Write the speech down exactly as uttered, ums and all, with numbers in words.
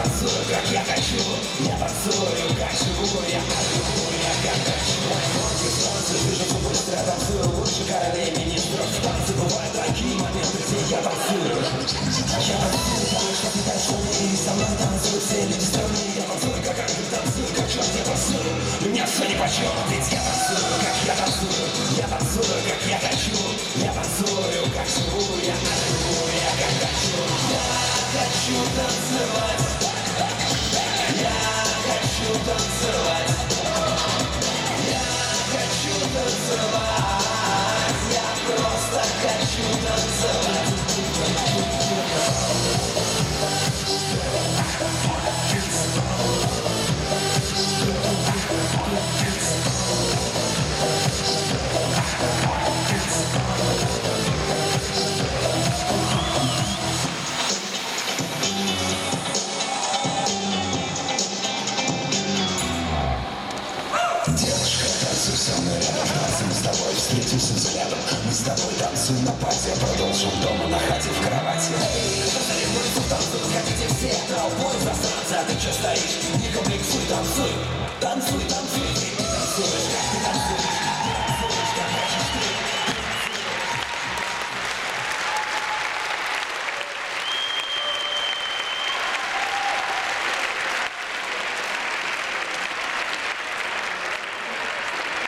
танцую, как я хочу. Я танцую, качу, я хочу, я как хочу. Ноги солнце, движутся быстро, танцую лучше королей министров. В танце бывают такие моменты, где я танцую. Я танцую, потому что ты танцуешь, и со мной танцуют все люди странные. Я танцую, как они танцуют, как черт, я танцую. Меня все нипочем, ведь я танцую, как я танцую. Я танцую, как я хочу. Я танцую, как живу, я хочу, я как хочу. Я хочу танцевать, я хочу танцевать, я хочу танцевать, я просто хочу танцевать. Встретимся взглядом, мы с тобой танцуем на пати, продолжим дома на хате в кровати. Эй, повторим мышцу, танцуем, сходите все толпой в пространстве, а ты чё стоишь? Не комплексуй, танцуй.